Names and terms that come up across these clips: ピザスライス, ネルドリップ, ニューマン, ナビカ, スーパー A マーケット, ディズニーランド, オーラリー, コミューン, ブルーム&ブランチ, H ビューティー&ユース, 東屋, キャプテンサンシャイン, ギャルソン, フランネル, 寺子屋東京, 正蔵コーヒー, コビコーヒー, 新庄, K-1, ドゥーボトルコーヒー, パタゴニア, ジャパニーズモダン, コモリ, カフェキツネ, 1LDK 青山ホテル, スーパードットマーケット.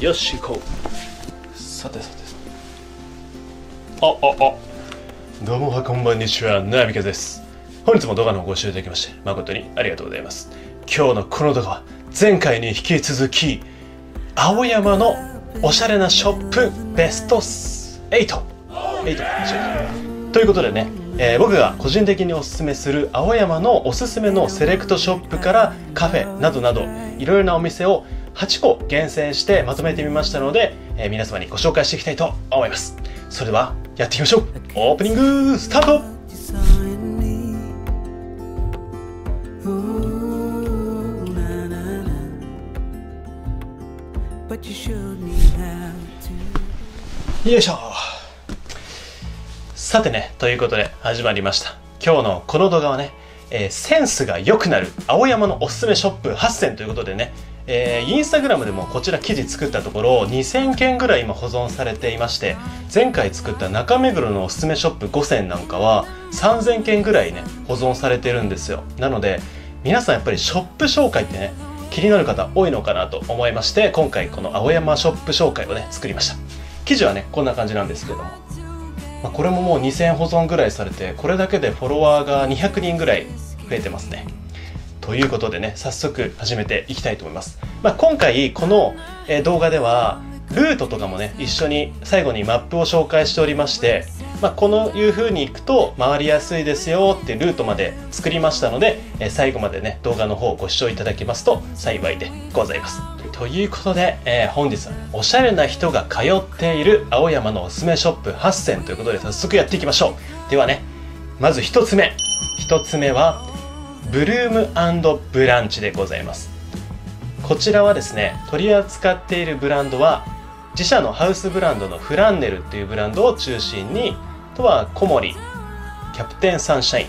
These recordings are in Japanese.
よし行こう。さてさて、どうもはこんばんにちは、ナビカです。本日も動画のご視聴いただきまして誠にありがとうございます。今日のこの動画は前回に引き続き青山のおしゃれなショップベスト8ということでね、僕が個人的におすすめする青山のおすすめのセレクトショップからカフェなどなどいろいろなお店を8個厳選してまとめてみましたので、皆様にご紹介していきたいと思います。それではやっていきましょう。オープニングスタート。よいしょ。さてね、ということで始まりました今日のこの動画はね、センスが良くなる青山のおすすめショップ8選ということでね、インスタグラムでもこちら記事作ったところ2000件ぐらい今保存されていまして、前回作った中目黒のおすすめショップ5選なんかは3000件ぐらいね保存されてるんですよ。なので皆さんやっぱりショップ紹介ってね気になる方多いのかなと思いまして、今回この青山ショップ紹介をね作りました。記事はねこんな感じなんですけども、これももう2000保存ぐらいされて、これだけでフォロワーが200人ぐらい増えてますね。ということでね、早速始めていきたいと思います。今回この動画ではルートとかもね一緒に最後にマップを紹介しておりまして、このいう風に行くと回りやすいですよってルートまで作りましたので、最後までね動画の方をご視聴いただけますと幸いでございます。ということで、本日はねおしゃれな人が通っている青山のおすすめショップ8選ということで早速やっていきましょう。ではね、まず1つ目はブルーム&ブランチでございます。こちらはですね取り扱っているブランドは自社のハウスブランドのフランネルっていうブランドを中心に、あとはコモリ、キャプテンサンシャイン、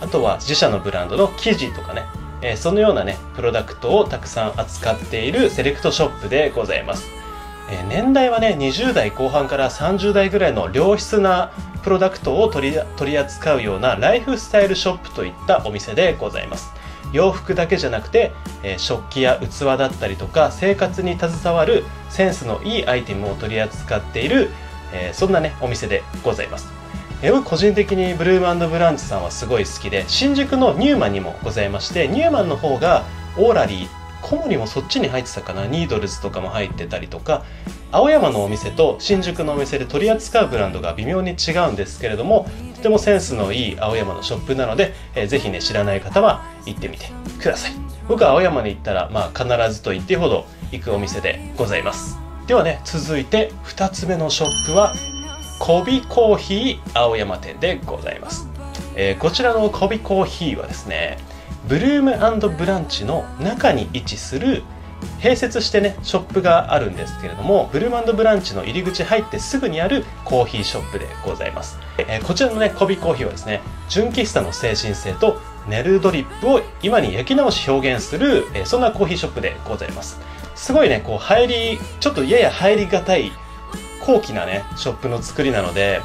あとは自社のブランドの生地とかね、そのようなねプロダクトをたくさん扱っているセレクトショップでございます。年代はね20代後半から30代ぐらいの良質なプロダクトを取り扱うようなライフスタイルショップといったお店でございます。洋服だけじゃなくて、食器や器だったりとか生活に携わるセンスのいいアイテムを取り扱っている、そんなねお店でございます。僕個人的にブルーム&ブランチさんはすごい好きで、新宿のニューマンにもございまして、ニューマンの方がオーラリー、コモリもそっちに入ってたかな、ニードルズとかも入ってたりとか、青山のお店と新宿のお店で取り扱うブランドが微妙に違うんですけれども、とてもセンスのいい青山のショップなので、ぜひね知らない方は行ってみてください。僕は青山に行ったら、必ずと言っていいほど行くお店でございます。ではね、続いて2つ目のショップはコビコーヒー青山店でございます。こちらのコビコーヒーはですねブルーム&ブランチの中に位置する、併設してねショップがあるんですけれども、ブルーム&ブランチの入り口入ってすぐにあるコーヒーショップでございます。こちらのねコビコーヒーはですね純喫茶の精神性とネルドリップを今に焼き直し表現する、そんなコーヒーショップでございます。すごいねこうちょっとやや入りがたい高貴なねショップの作りなので、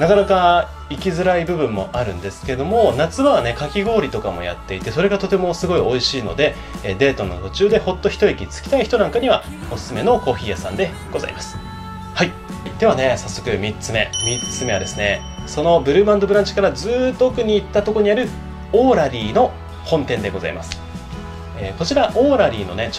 なかなか行きづらい部分もあるんですけども、夏場はねかき氷とかもやっていて、それがとてもすごい美味しいので、デートの途中でほっと一息つきたい人なんかにはおすすめのコーヒー屋さんでございます。はい、ではね早速3つ目はですね、そのブルーム&ブランチからずっと奥に行ったところにあるオーラリーの本店でございます。こちらオーラリーのね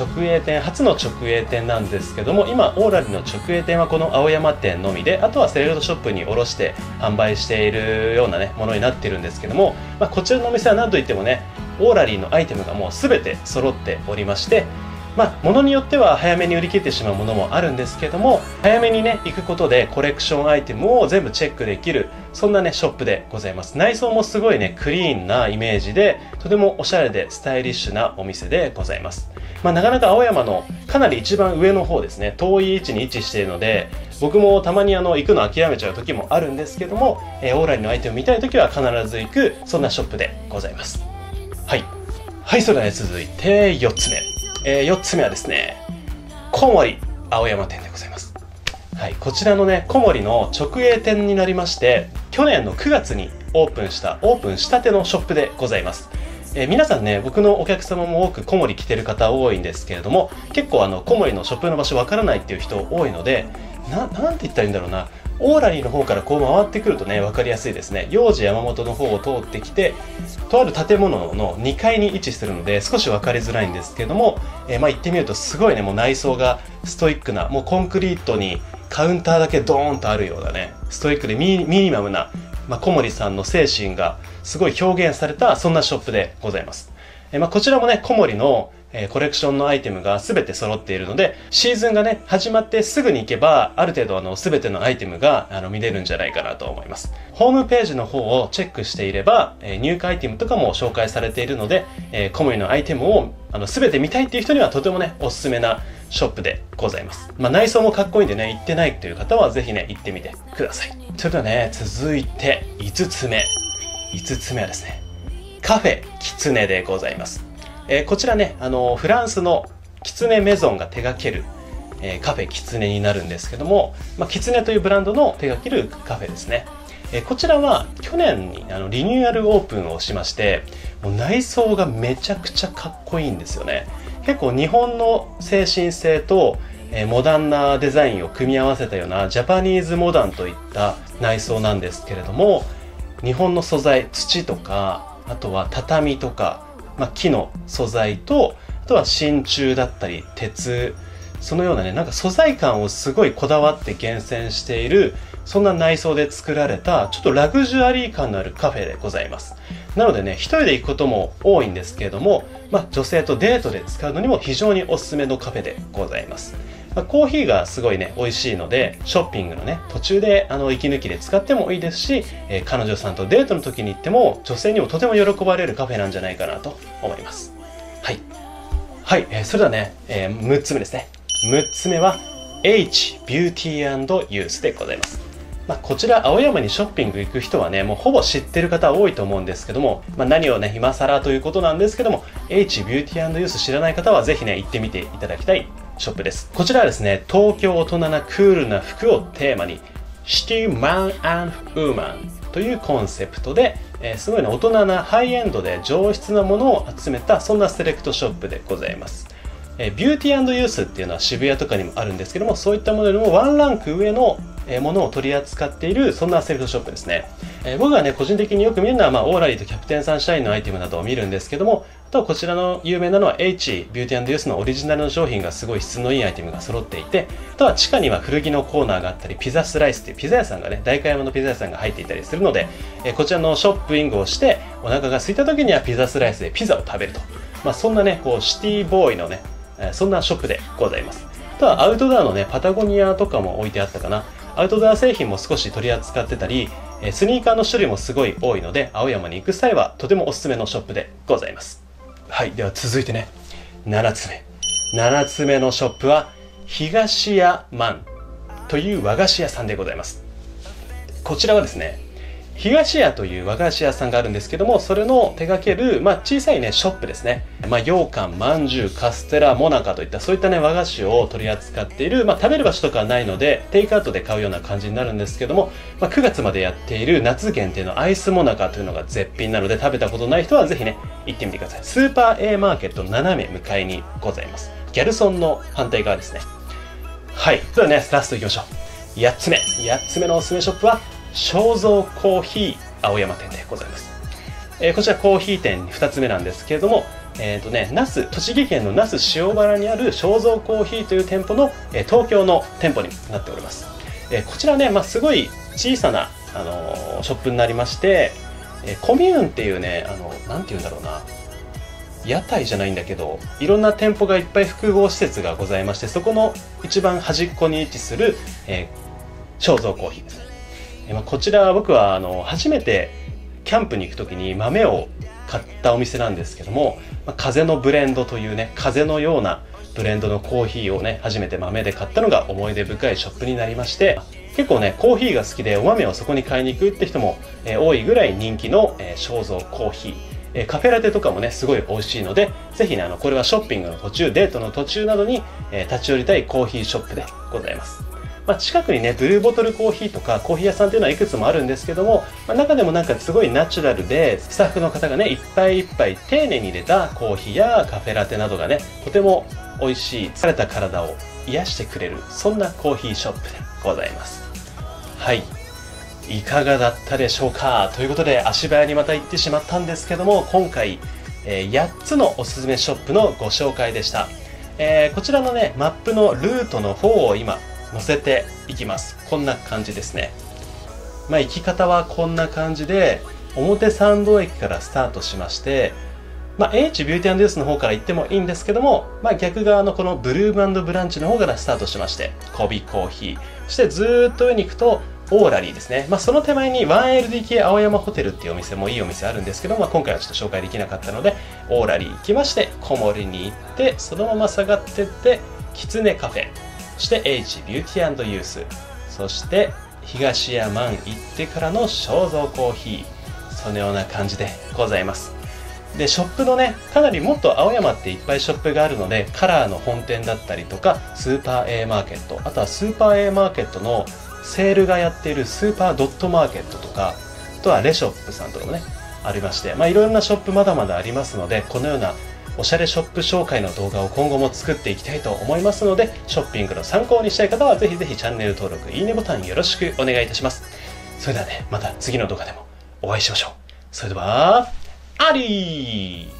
初の直営店なんですけども、今オーラリーの直営店はこの青山店のみで、あとはセレクトショップに卸して販売しているようなねものになってるんですけども、こちらのお店は何といってもねオーラリーのアイテムがもう全て揃っておりまして、ものによっては早めに売り切ってしまうものもあるんですけども、早めにね行くことでコレクションアイテムを全部チェックできる、そんなねショップでございます。内装もすごいねクリーンなイメージで、とてもおしゃれでスタイリッシュなお店でございます。なかなか青山のかなり一番上の方ですね、遠い位置に位置しているので、僕もたまに行くの諦めちゃう時もあるんですけども、オーラリーのアイテム見たい時は必ず行く、そんなショップでございます。はい、それではね続いて4つ目はですね小森青山店でございます。こちらのね小森の直営店になりまして、去年の9月にオープンしたてのショップでございます。皆さんね、僕のお客様も多く小森着てる方多いんですけれども、結構小森のショップの場所わからないっていう人多いので、なんて言ったらいいんだろうな、オーラリーの方からこう回ってくるとね、分かりやすいですね。幼児山本の方を通ってきて、とある建物の2階に位置するので少し分かりづらいんですけども、行ってみるとすごいね、もう内装がストイックな、もうコンクリートにカウンターだけドーンとあるようなね、ストイックでミニマムな、小森さんの精神がすごい表現された、そんなショップでございます。こちらもね、小森のコレクションのアイテムが全て揃っているので、シーズンがね始まってすぐに行けばある程度全てのアイテムが見れるんじゃないかなと思います。ホームページの方をチェックしていれば、入荷アイテムとかも紹介されているので、小森のアイテムを全て見たいっていう人にはとてもねおすすめなショップでございます。内装もかっこいいんでね、行ってないという方は是非ね行ってみてください。それではね、続いて5つ目はですね、カフェキツネでございます。こちらね、フランスのキツネメゾンが手掛ける、カフェキツネになるんですけども、キツネというブランドの手掛けるカフェですね。こちらは去年にリニューアルオープンをしまして、もう内装がめちゃくちゃかっこいいんですよね。結構日本の精神性とモダンなデザインを組み合わせたようなジャパニーズモダンといった内装なんですけれども、日本の素材、土とかあとは畳とか、木の素材と、あとは真鍮だったり鉄、そのようなね、なんか素材感をすごいこだわって厳選している、そんな内装で作られたちょっとラグジュアリー感のあるカフェでございます。なのでね、一人で行くことも多いんですけれども、女性とデートで使うのにも非常におすすめのカフェでございます。コーヒーがすごいね美味しいので、ショッピングのね途中で息抜きで使ってもいいですし、彼女さんとデートの時に行っても女性にもとても喜ばれるカフェなんじゃないかなと思います。はい、それではね、6つ目ですね。6つ目は H ビューティー&ユースでございます。こちら青山にショッピング行く人はね、もうほぼ知ってる方多いと思うんですけども、何をね今更ということなんですけども、 H ビューティー&ユース知らない方は是非ね行ってみていただきたいショップです。こちらはですね、東京大人なクールな服をテーマに、シティマン&ウーマンというコンセプトで、すごいね大人なハイエンドで上質なものを集めた、そんなセレクトショップでございます。ビューティー&ユースっていうのは渋谷とかにもあるんですけども、そういったものよりもワンランク上のものを取り扱っている、そんなセレクトショップですね。僕がね個人的によく見るのは、オーラリーとキャプテンサンシャインのアイテムなどを見るんですけども、あとはこちらの有名なのは H ビューティー&ユースのオリジナルの商品がすごい質のいいアイテムが揃っていて、あとは地下には古着のコーナーがあったり、ピザスライスっていうピザ屋さんがね、代官山のピザ屋さんが入っていたりするので、こちらのショッピングをしてお腹が空いた時にはピザスライスでピザを食べると、そんなねこうシティボーイのねそんなショップでございます。あとはアウトドアのねパタゴニアとかも置いてあったかな。アウトドア製品も少し取り扱ってたり、スニーカーの種類もすごい多いので、青山に行く際はとてもおすすめのショップでございます。では続いてね、7つ目のショップは東屋マンという和菓子屋さんでございます。こちらはですね、東屋という和菓子屋さんがあるんですけども、それの手掛ける、小さいねショップですね。羊羹、まんじゅう、カステラ、もなかといったそういったね和菓子を取り扱っている、食べる場所とかはないのでテイクアウトで買うような感じになるんですけども、9月までやっている夏限定のアイスもなかというのが絶品なので、食べたことない人はぜひね行ってみてください。スーパー A マーケット斜め向かいにございます。ギャルソンの反対側ですね。それではねラストいきましょう。8つ目のおすすめショップは正蔵コーヒー青山店でございます。こちらコーヒー店2つ目なんですけれども、栃木県の那須塩原にある正蔵コーヒーという店舗の、東京の店舗になっております。こちらね、すごい小さな、ショップになりまして、コミューンっていうね、なんていうんだろうな、屋台じゃないんだけど、いろんな店舗がいっぱい複合施設がございまして、そこの一番端っこに位置する、正蔵コーヒーですね。こちら僕は初めてキャンプに行く時に豆を買ったお店なんですけども、風のブレンドというね、風のようなブレンドのコーヒーをね初めて豆で買ったのが思い出深いショップになりまして、結構ねコーヒーが好きでお豆をそこに買いに行くって人も多いぐらい人気の正蔵コーヒー、カフェラテとかもねすごい美味しいので、ぜひねこれはショッピングの途中、デートの途中などに立ち寄りたいコーヒーショップでございます。まあ、近くにねドゥーボトルコーヒーとかコーヒー屋さんっていうのはいくつもあるんですけども、まあ、中でもなんかすごいナチュラルでスタッフの方がねいっぱいいっぱい丁寧に入れたコーヒーやカフェラテなどがねとても美味しい疲れた体を癒してくれるそんなコーヒーショップでございます。はい、いかがだったでしょうか。ということで足早にまた行ってしまったんですけども、今回、8つのおすすめショップのご紹介でした。こちらのねマップのルートの方を今載せていきます。こんな感じですね。まあ、行き方はこんな感じで表参道駅からスタートしまして、まあ、H ビューティー&ユースの方から行ってもいいんですけども、まあ、逆側のこのブルーム&ブランチの方からスタートしましてコビコーヒー、そしてずーっと上に行くとオーラリーですね。まあ、その手前に 1LDK 青山ホテルっていうお店もいいお店あるんですけど、まあ、今回はちょっと紹介できなかったのでオーラリー行きまして小森に行ってそのまま下がってってキツネカフェ、そして H ビューティー&ユース、そして東屋マン行ってからの肖像コーヒー、そのような感じでございます。でショップのねかなりもっと青山っていっぱいショップがあるのでカラーの本店だったりとかスーパー A マーケット、あとはスーパー A マーケットのセールがやっているスーパードットマーケットとか、あとはレショップさんとかもねありまして、まあ、いろんなショップまだまだありますので、このようなおしゃれショップ紹介の動画を今後も作っていきたいと思いますので、ショッピングの参考にしたい方はぜひぜひチャンネル登録いいねボタンよろしくお願いいたします。それではねまた次の動画でもお会いしましょう。それではアリー。